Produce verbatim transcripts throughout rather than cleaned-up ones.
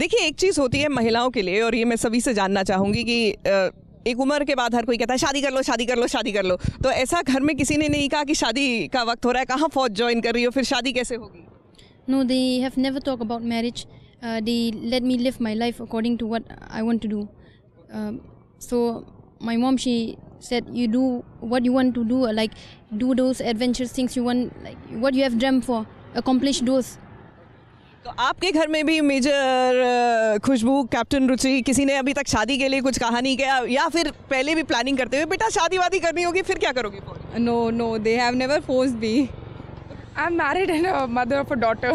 देखिए, एक चीज़ होती है महिलाओं के लिए, और ये मैं सभी से जानना चाहूँगी कि एक उम्र के बाद हर कोई कहता है शादी कर लो, शादी कर लो, शादी कर लो। तो ऐसा घर में किसी ने नहीं कहा कि शादी का वक्त हो रहा है, कहाँ फौज ज्वाइन कर रही हो, फिर शादी कैसे होगी? No, they have never talked about marriage. Uh, they let me live my life according to what I want to do. Uh, so my mom, she said, you do what you want to do, like do those adventurous things you want, like what you have dreamt for, accomplish those. तो आपके घर में भी major खुशबू, captain रुचि, किसी ने अभी तक शादी के लिए कुछ कहा नहीं क्या, या फिर पहले भी प्लानिंग करते हुए बेटा शादी वादी करनी होगी फिर क्या करोगी? No, no, they have never forced me. I'm married and a mother of a daughter.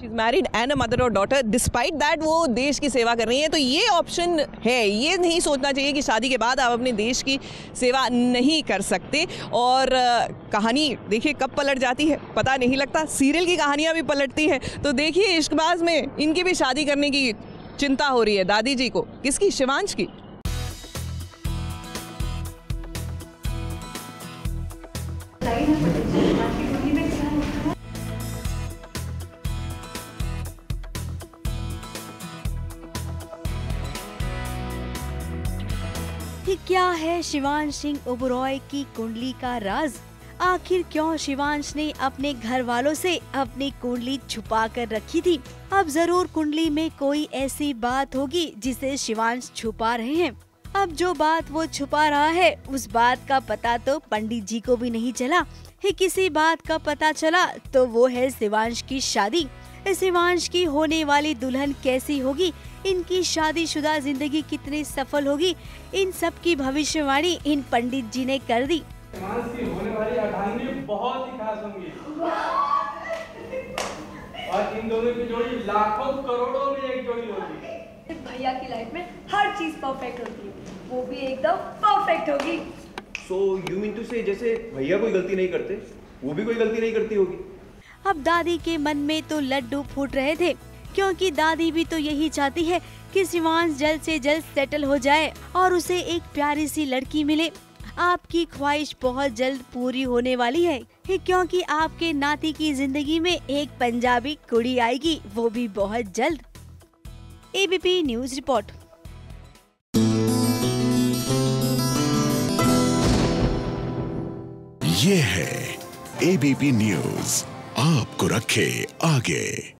She's married and a mother of daughter. Despite that, वो देश की सेवा कर रही है। तो ये ऑप्शन है, ये नहीं सोचना चाहिए कि शादी के बाद आप अपने देश की सेवा नहीं कर सकते। और कहानी देखिए कब पलट जाती है पता नहीं लगता, सीरियल की कहानियाँ भी पलटती हैं। तो देखिए इश्कबाज में इनकी भी शादी करने की चिंता हो रही है दादी जी को। किसकी? शिवांश की। क्या है शिवांश सिंह ओबेरॉय की कुंडली का राज? आखिर क्यों शिवांश ने अपने घर वालों से अपनी कुंडली छुपा कर रखी थी? अब जरूर कुंडली में कोई ऐसी बात होगी जिसे शिवांश छुपा रहे हैं। अब जो बात वो छुपा रहा है उस बात का पता तो पंडित जी को भी नहीं चला। ही किसी बात का पता चला तो वो है शिवांश की शादी। शिवांश की होने वाली दुल्हन कैसी होगी, इनकी शादीशुदा जिंदगी कितनी सफल होगी, इन सब की भविष्यवाणी इन पंडित जी ने कर दी। शिवांश की होने वाली अर्धांगिनी बहुत ही खास होंगी और इन दोनों की जोड़ी लाखों करोड़ों में एक जोड़ी होगी। भैया की लाइफ में हर चीज परफेक्ट होती है, वो भी एकदम परफेक्ट होगी। सो यू मीन टू से जैसे भैया कोई गलती नहीं करते, वो भी कोई गलती नहीं करती होगी। अब दादी के मन में तो लड्डू फूट रहे थे, क्योंकि दादी भी तो यही चाहती है कि शिवांश जल्द से जल्द सेटल हो जाए और उसे एक प्यारी सी लड़की मिले। आपकी ख्वाहिश बहुत जल्द पूरी होने वाली है, क्योंकि आपके नाती की जिंदगी में एक पंजाबी कुड़ी आएगी, वो भी बहुत जल्द। ABP news report. ये है एबीपी न्यूज, आपको रखे आगे।